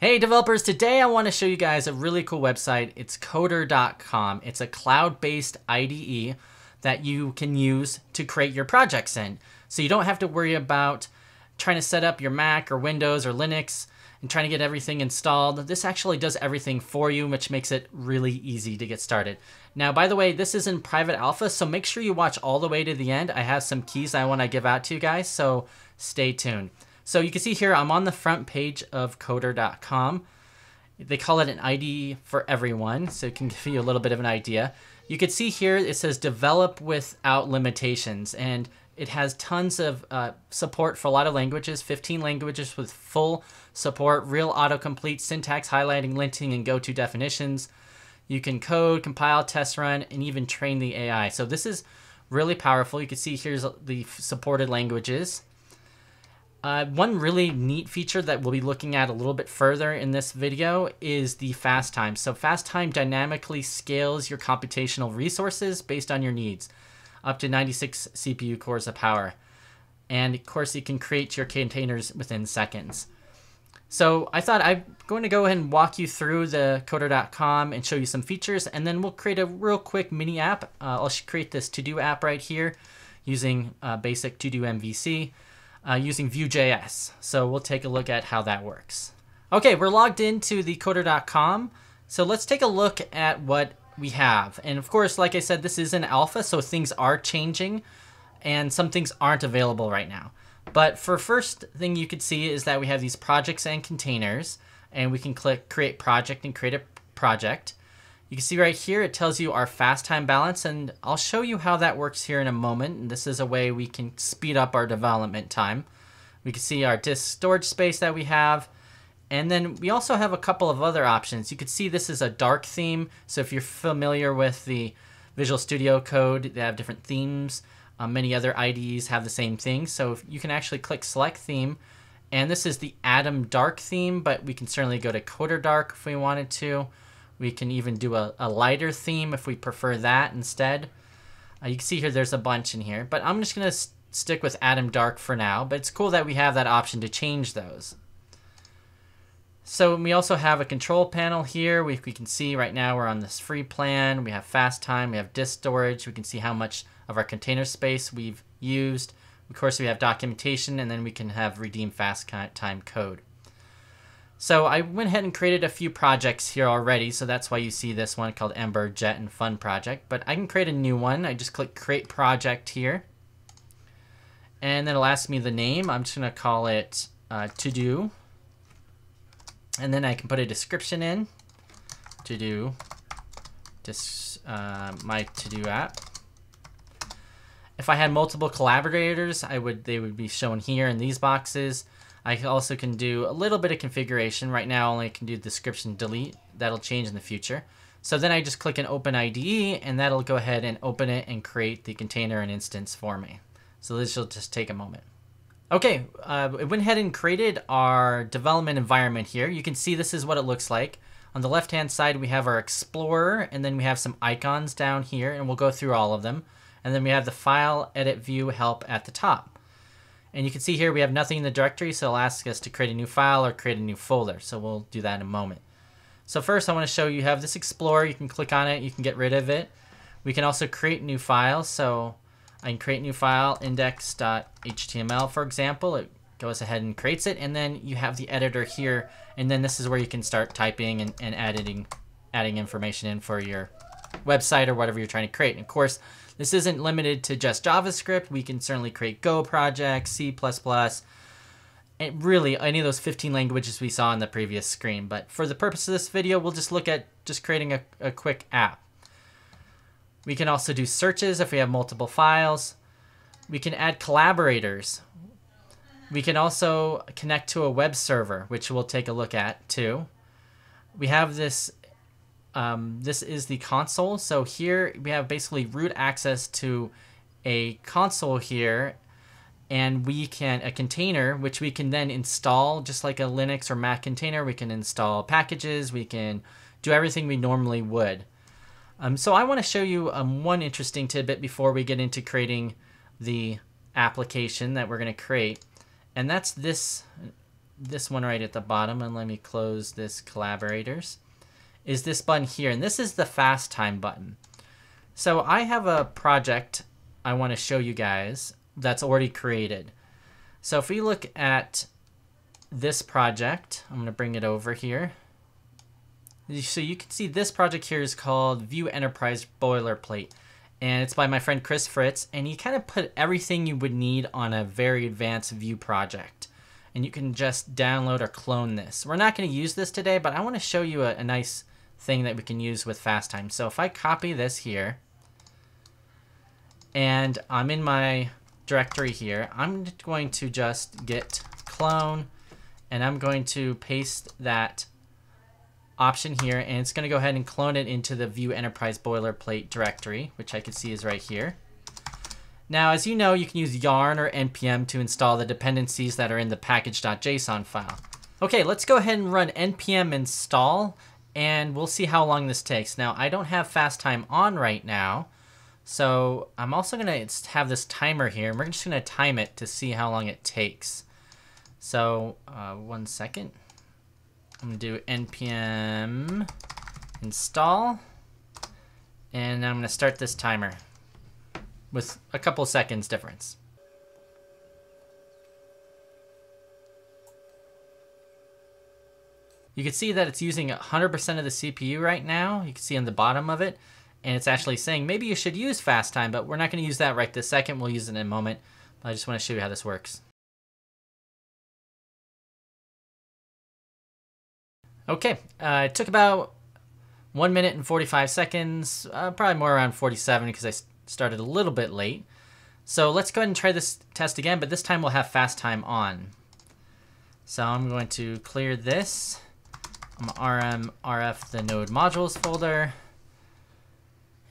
Hey developers, today I want to show you guys a really cool website. It's coder.com. It's a cloud-based IDE that you can use to create your projects in. So you don't have to worry about trying to set up your Mac or Windows or Linux and trying to get everything installed. This actually does everything for you, which makes it really easy to get started. Now, by the way, this is in private alpha, so make sure you watch all the way to the end. I have some keys I want to give out to you guys, so stay tuned. So you can see here, I'm on the front page of coder.com. They call it an IDE for everyone, so it can give you a little bit of an idea. You can see here, it says develop without limitations, and it has tons of support for a lot of languages, 15 languages with full support, real autocomplete, syntax, highlighting, linting, and go-to definitions. You can code, compile, test run, and even train the AI. So this is really powerful. You can see here's the supported languages. One really neat feature that we'll be looking at a little bit further in this video is the FastTime. So FastTime dynamically scales your computational resources based on your needs, up to 96 CPU cores of power. And of course, you can create your containers within seconds. So I thought I'm going to go ahead and walk you through the coder.com and show you some features, and then we'll create a real quick mini app. I'll create this to-do app right here using basic to-do MVC. Using Vue.js. So we'll take a look at how that works. Okay, we're logged into the coder.com. So let's take a look at what we have. And of course, like I said, this is an alpha, so things are changing and some things aren't available right now. But for first thing you could see is that we have these projects and containers, and we can click create project and create a project. You can see right here, it tells you our FastTime balance, and I'll show you how that works here in a moment. And this is a way we can speed up our development time. We can see our disk storage space that we have. And then we also have a couple of other options. You can see this is a dark theme. So if you're familiar with the Visual Studio Code, they have different themes. Many other IDEs have the same thing. So if you can actually click select theme. And this is the Atom Dark theme, but we can certainly go to Coder Dark if we wanted to. We can even do a lighter theme if we prefer that instead. You can see here there's a bunch in here, but I'm just going to stick with Atom Dark for now. But it's cool that we have that option to change those. So we also have a control panel here. We can see right now we're on this free plan. We have fast time. We have disk storage. We can see how much of our container space we've used. Of course, we have documentation, and then we can have redeem fast time code. So I went ahead and created a few projects here already, so that's why you see this one called Ember, Jet, and Fun project. But I can create a new one. I just click Create Project here, and then it'll ask me the name. I'm just going to call it To Do, and then I can put a description in. To Do, my To Do app. If I had multiple collaborators, they would be shown here in these boxes. I also can do a little bit of configuration. Right now, only can do description delete. That'll change in the future. So then I just click an open IDE, and that'll go ahead and open it and create the container and instance for me. So this will just take a moment. Okay, it went ahead and created our development environment here. You can see this is what it looks like. On the left-hand side, we have our Explorer, and then we have some icons down here, and we'll go through all of them. And then we have the File, Edit, View, Help at the top. And you can see here we have nothing in the directory, so it'll ask us to create a new file or create a new folder. So we'll do that in a moment. So first I want to show you have this Explorer. You can click on it. You can get rid of it. We can also create new files. So I can create new file, index.html, for example. It goes ahead and creates it. And then you have the editor here. And then this is where you can start typing and adding information in for your website or whatever you're trying to create. And of course, this isn't limited to just JavaScript. We can certainly create Go projects, C++, and really any of those 15 languages we saw in the previous screen. But for the purpose of this video, we'll just look at just creating a quick app. We can also do searches if we have multiple files. We can add collaborators. We can also connect to a web server, which we'll take a look at too. We have this this is the console. So here we have basically root access to a console here, and we can a container which we can then install just like a Linux or Mac container. We can install packages. We can do everything we normally would. So I want to show you one interesting tidbit before we get into creating the application that we're going to create, and that's this this one right at the bottom, and let me close this collaborators, is this button here, and this is the FastTime button. So I have a project I want to show you guys that's already created. So if we look at this project, I'm going to bring it over here. So you can see this project here is called Vue Enterprise Boilerplate, and it's by my friend Chris Fritz, and he kind of put everything you would need on a very advanced Vue project. And you can just download or clone this. We're not going to use this today, but I want to show you a nice thing that we can use with FastTime. So if I copy this here, and I'm in my directory here, I'm going to just git clone, and I'm going to paste that option here, and it's going to go ahead and clone it into the Vue Enterprise Boilerplate directory, which I can see is right here. Now, as you know, you can use yarn or npm to install the dependencies that are in the package.json file. Okay, let's go ahead and run npm install, and we'll see how long this takes. Now, I don't have FastTime on right now, so I'm also going to have this timer here, and we're just going to time it to see how long it takes. So, 1 second. I'm going to do npm install, and I'm going to start this timer with a couple seconds difference. You can see that it's using 100% of the CPU right now. You can see on the bottom of it, and it's actually saying maybe you should use FastTime, but we're not going to use that right this second. We'll use it in a moment, but I just want to show you how this works. Okay, it took about 1 minute and 45 seconds, probably more around 47 because I started a little bit late. So let's go ahead and try this test again, but this time we'll have FastTime on. So I'm going to clear this. I'm rm rf the node modules folder,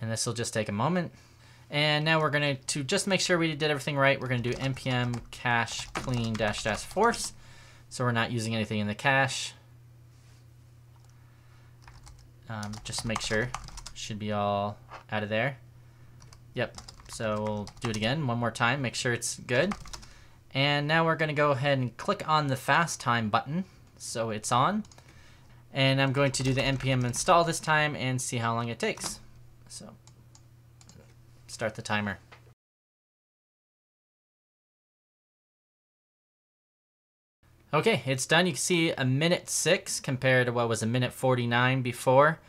and this will just take a moment. And now we're going to just make sure we did everything right. We're going to do npm cache clean -- force, so we're not using anything in the cache. Just make sure, should be all out of there. Yep, so we'll do it again one more time, make sure it's good. And now we're gonna go ahead and click on the FastTime button, so it's on. And I'm going to do the npm install this time and see how long it takes. So, start the timer. Okay, it's done. You can see 1:06 compared to what was 1:49 before,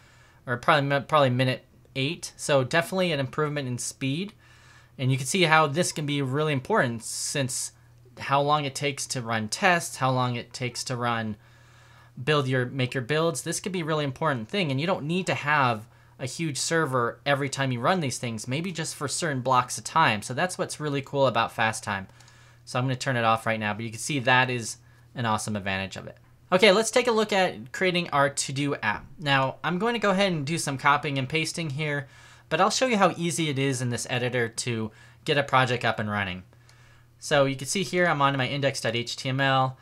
or probably 1:08. So definitely an improvement in speed. And you can see how this can be really important, since how long it takes to run tests, how long it takes to make your builds. This could be a really important thing, and you don't need to have a huge server every time you run these things, maybe just for certain blocks of time. So that's what's really cool about FastTime. So I'm going to turn it off right now, but you can see that is an awesome advantage of it. Okay, let's take a look at creating our to-do app. Now, I'm going to go ahead and do some copying and pasting here, but I'll show you how easy it is in this editor to get a project up and running. So you can see here I'm on my index.html.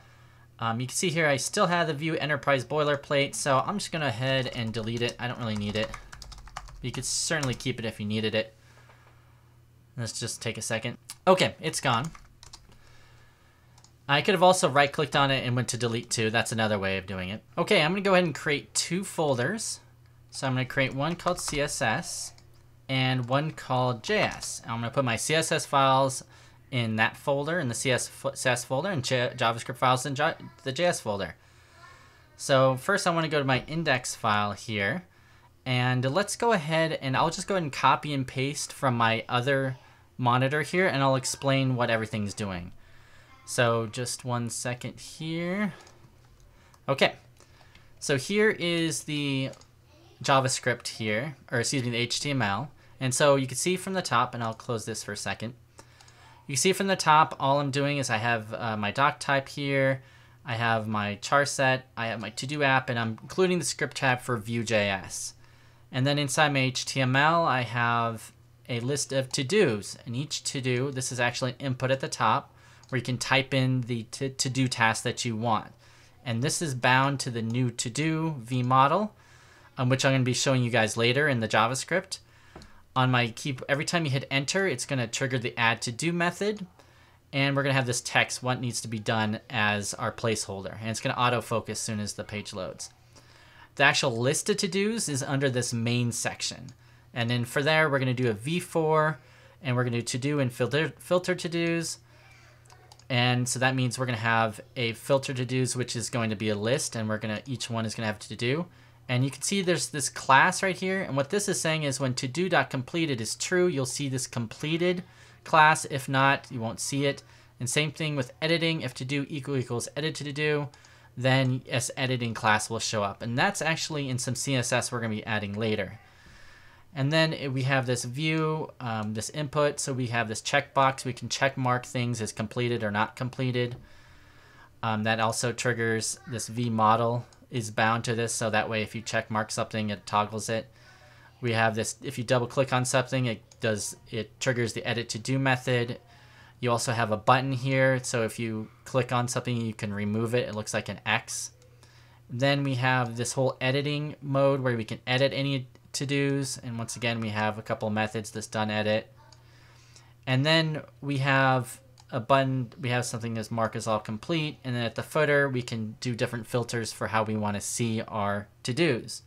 You can see here I still have the Vue Enterprise boilerplate, so I'm just going to go ahead and delete it. I don't really need it. You could certainly keep it if you needed it. Let's just take a second. Okay, it's gone. I could have also right-clicked on it and went to delete too. That's another way of doing it. Okay, I'm going to go ahead and create two folders. So I'm going to create one called CSS and one called JS. I'm going to put my CSS files in that folder, in the CSS folder, and JavaScript files in the JS folder. So first I want to go to my index file here. And let's go ahead and I'll just go ahead and copy and paste from my other monitor here, and I'll explain what everything's doing. So just 1 second here. Okay, so here is the JavaScript here, or excuse me, the HTML. And so you can see from the top, and I'll close this for a second. You can see from the top, all I'm doing is I have my doc type here, I have my char set, I have my to-do app, and I'm including the script tab for Vue.js. And then inside my HTML, I have a list of to-dos, and each to-do, this is actually an input at the top, where you can type in the to-do task that you want. And this is bound to the new to-do V model, which I'm going to be showing you guys later in the JavaScript. On my every time you hit enter, it's going to trigger the add to-do method. And we're going to have this text, what needs to be done, as our placeholder. And it's going to autofocus as soon as the page loads. The actual list of to-dos is under this main section. And then for there, we're going to do a v4. And we're going to do to-do and filter to-dos. And so that means we're going to have a filter to-dos, which is going to be a list. And we're going to, each one is going to have to-do. And you can see there's this class right here. And what this is saying is when to-do.completed is true, you'll see this completed class. If not, you won't see it. And same thing with editing. If to-do equals edit to-do, then yes, editing class will show up. And that's actually in some CSS we're going to be adding later. And then we have this view, this input. So we have this checkbox. We can check mark things as completed or not completed. That also triggers this V model is bound to this, so that way if you check mark something, it toggles it. We have this, if you double click on something, it triggers the edit to do method. You also have a button here, so if you click on something, you can remove it. It looks like an X. Then we have this whole editing mode where we can edit any to-dos, and once again we have a couple methods, this done edit. And then we have a button, we have something that's marked as all complete, and then at the footer we can do different filters for how we want to see our to-dos.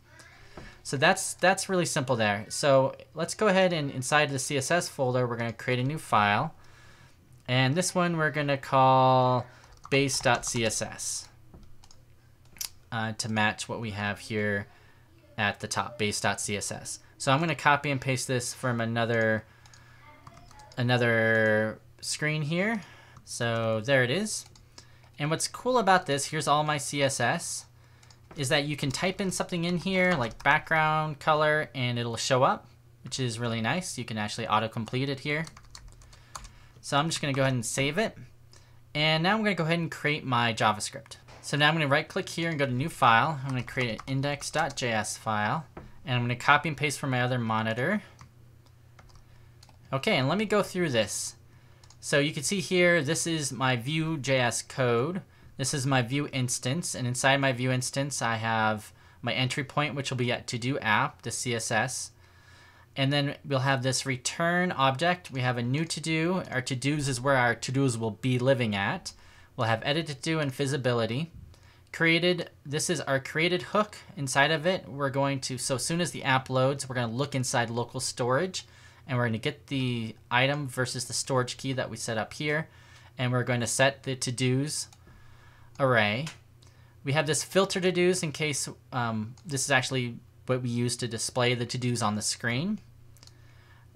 So that's really simple there. So let's go ahead and inside the CSS folder we're going to create a new file, and this one we're going to call base.css to match what we have here at the top, base.css. So I'm going to copy and paste this from another screen here. So there it is. And what's cool about this, here's all my CSS, is that you can type in something in here like background color and it'll show up, which is really nice. You can actually autocomplete it here. So I'm just going to go ahead and save it. And now I'm going to go ahead and create my JavaScript. So now I'm going to right click here and go to new file. I'm going to create an index.js file, and I'm going to copy and paste from my other monitor. Okay, and let me go through this. So you can see here, this is my Vue.js code. This is my Vue instance, and inside my Vue instance, I have my entry point, which will be at to-do app, the CSS. And then we'll have this return object. We have a new to-do. Our to-dos is where our to-dos will be living at. We'll have edit to-do and visibility. Created, this is our created hook. Inside of it, we're going to, so as soon as the app loads, we're going to look inside local storage. And we're going to get the item versus the storage key that we set up here. And we're going to set the to-dos array. We have this filter to-dos in case this is actually what we use to display the to-dos on the screen.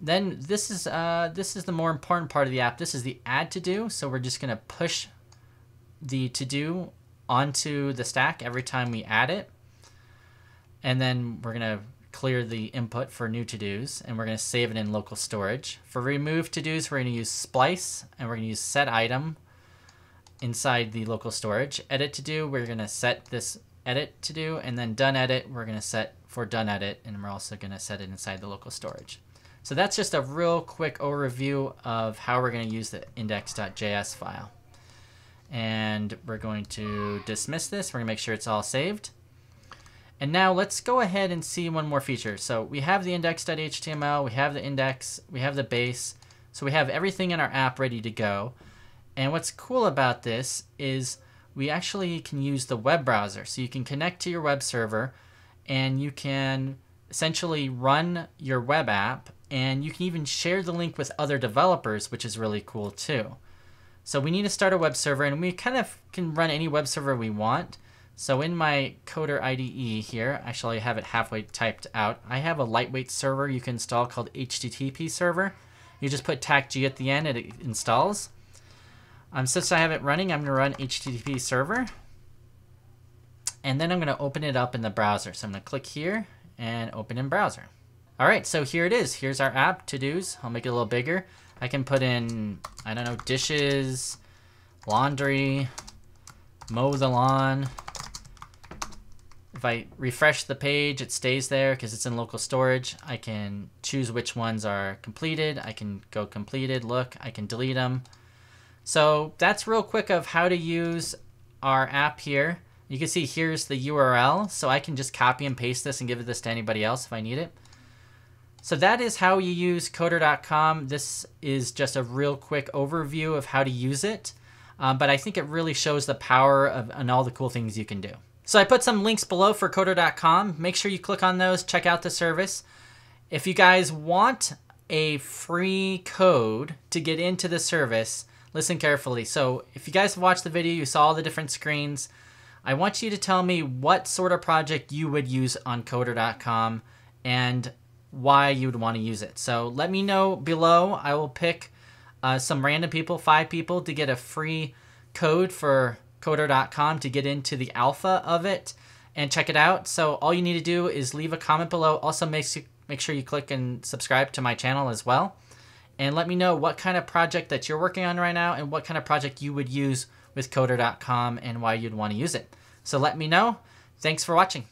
Then this is the more important part of the app. This is the add to-do. So we're just going to push the to-do onto the stack every time we add it. And then we're going to clear the input for new to-dos, and we're going to save it in local storage. For remove to-dos, we're going to use splice, and we're going to use set item inside the local storage. Edit to-do, we're going to set this edit to-do, and then done edit, we're going to set for done edit, and we're also going to set it inside the local storage. So that's just a real quick overview of how we're going to use the index.js file. And we're going to dismiss this. We're going to make sure it's all saved. And now let's go ahead and see one more feature. So we have the index.html, we have the index, we have the base. So we have everything in our app ready to go. And what's cool about this is we actually can use the web browser. So you can connect to your web server and you can essentially run your web app, and you can even share the link with other developers, which is really cool too. So we need to start a web server, and we kind of can run any web server we want. So in my Coder IDE here, actually I have it halfway typed out. I have a lightweight server you can install called HTTP server. You just put -g at the end and it installs. Since I have it running, I'm going to run HTTP server. And then I'm going to open it up in the browser. So I'm going to click here and open in browser. All right, so here it is. Here's our app, to-dos. I'll make it a little bigger. I can put in, I don't know, dishes, laundry, mow the lawn. If I refresh the page, it stays there because it's in local storage. I can choose which ones are completed. I can go completed, look, I can delete them. So that's real quick of how to use our app here. You can see here's the URL, so I can just copy and paste this and give this to anybody else if I need it. So that is how you use coder.com. This is just a real quick overview of how to use it. But I think it really shows the power of and all the cool things you can do. So I put some links below for coder.com. Make sure you click on those, check out the service. If you guys want a free code to get into the service, listen carefully. So if you guys watched the video, you saw all the different screens. I want you to tell me what sort of project you would use on coder.com and why you would want to use it. So let me know below. I will pick some random people, 5 people, to get a free code for coder.com to get into the alpha of it and check it out. So all you need to do is leave a comment below. Also make sure you click and subscribe to my channel as well. And let me know what kind of project that you're working on right now and what kind of project you would use with coder.com and why you'd want to use it. So let me know. Thanks for watching.